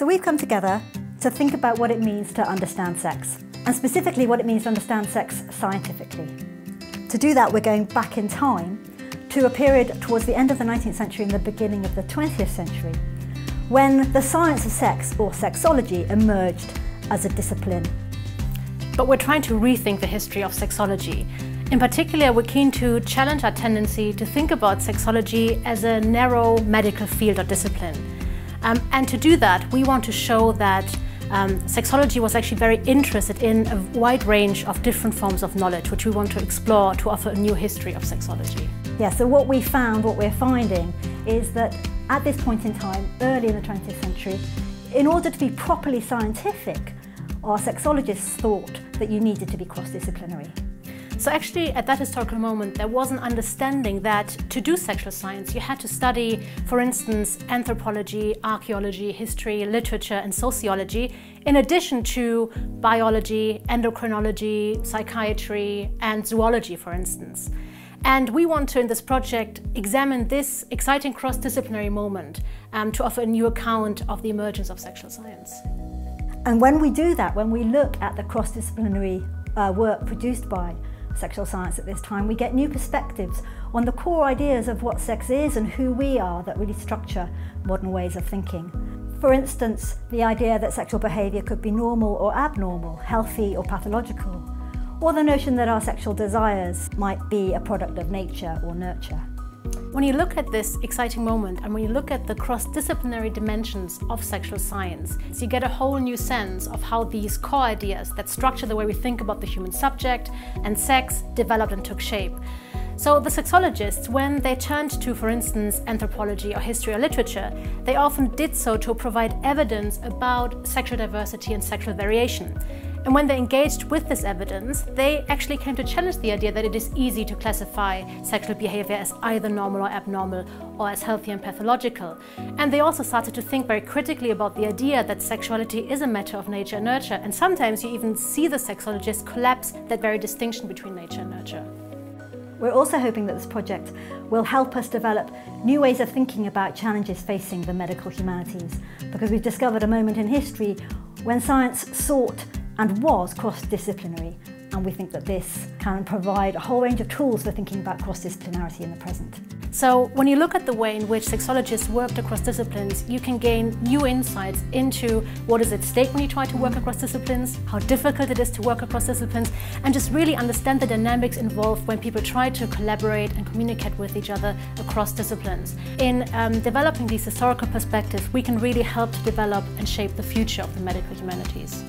So we've come together to think about what it means to understand sex, and specifically what it means to understand sex scientifically. To do that, we're going back in time to a period towards the end of the 19th century and the beginning of the 20th century, when the science of sex, or sexology, emerged as a discipline. But we're trying to rethink the history of sexology. In particular, we're keen to challenge our tendency to think about sexology as a narrow medical field or discipline. And to do that, we want to show that sexology was actually very interested in a wide range of different forms of knowledge, which we want to explore to offer a new history of sexology. Yeah, so what we're finding is that at this point in time, early in the 20th century, in order to be properly scientific, our sexologists thought that you needed to be cross-disciplinary. So actually, at that historical moment, there was an understanding that to do sexual science, you had to study, for instance, anthropology, archaeology, history, literature, and sociology, in addition to biology, endocrinology, psychiatry, and zoology, for instance. And we want to, in this project, examine this exciting cross-disciplinary moment to offer a new account of the emergence of sexual science. And when we do that, when we look at the cross-disciplinary work produced by sexual science at this time, we get new perspectives on the core ideas of what sex is and who we are that really structure modern ways of thinking. For instance, the idea that sexual behaviour could be normal or abnormal, healthy or pathological, or the notion that our sexual desires might be a product of nature or nurture. When you look at this exciting moment and when you look at the cross-disciplinary dimensions of sexual science, you get a whole new sense of how these core ideas that structure the way we think about the human subject and sex developed and took shape. So the sexologists, when they turned to, for instance, anthropology or history or literature, they often did so to provide evidence about sexual diversity and sexual variation. And when they engaged with this evidence, they actually came to challenge the idea that it is easy to classify sexual behavior as either normal or abnormal, or as healthy and pathological. And they also started to think very critically about the idea that sexuality is a matter of nature and nurture. And sometimes you even see the sexologists collapse that very distinction between nature and nurture. We're also hoping that this project will help us develop new ways of thinking about challenges facing the medical humanities, because we've discovered a moment in history when science sought and was cross-disciplinary, and we think that this can provide a whole range of tools for thinking about cross-disciplinarity in the present. So when you look at the way in which sexologists worked across disciplines, you can gain new insights into what is at stake when you try to work across disciplines, how difficult it is to work across disciplines, and just really understand the dynamics involved when people try to collaborate and communicate with each other across disciplines. In developing these historical perspectives, we can really help to develop and shape the future of the medical humanities.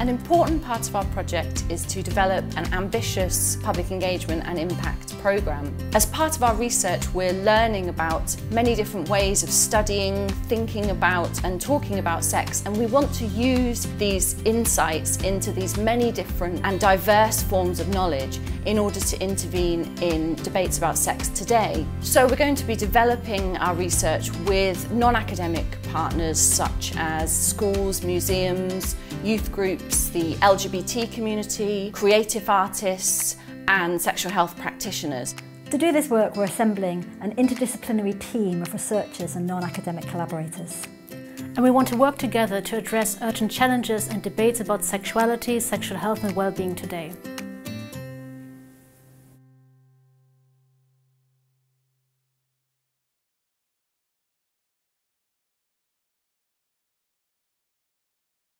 An important part of our project is to develop an ambitious public engagement and impact programme. As part of our research, we're learning about many different ways of studying, thinking about and talking about sex, and we want to use these insights into these many different and diverse forms of knowledge in order to intervene in debates about sex today. So we're going to be developing our research with non-academic partners such as schools, museums, youth groups, the LGBT community, creative artists, and sexual health practitioners. To do this work, we're assembling an interdisciplinary team of researchers and non-academic collaborators. And we want to work together to address urgent challenges and debates about sexuality, sexual health, and well-being today.